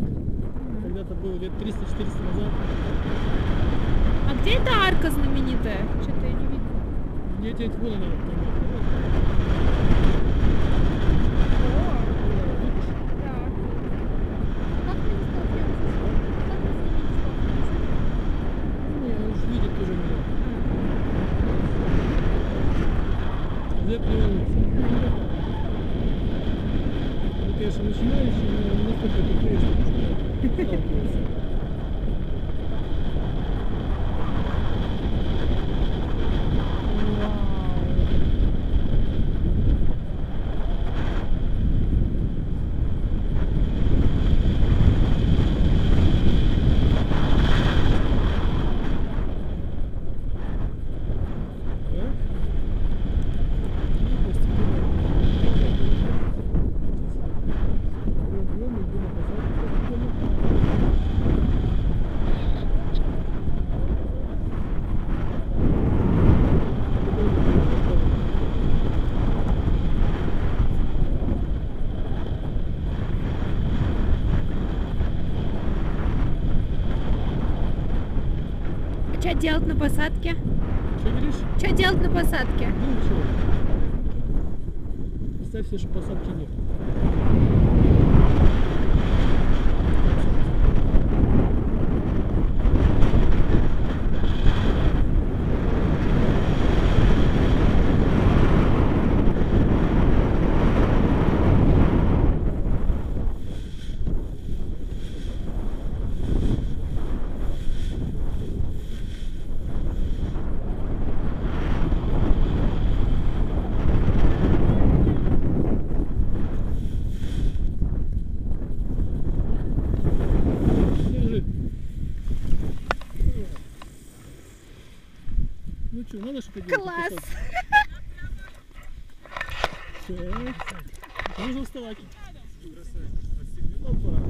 замок. Когда-то был лет 300-400 назад. А где эта арка знаменитая? Что-то я не видела. Я тебе откуда надо делать на посадке? Что говоришь? Что делать на посадке? Ну ничего. Представь себе, что посадки нет. Надо, класс! Все. Нужно вставать. Опа.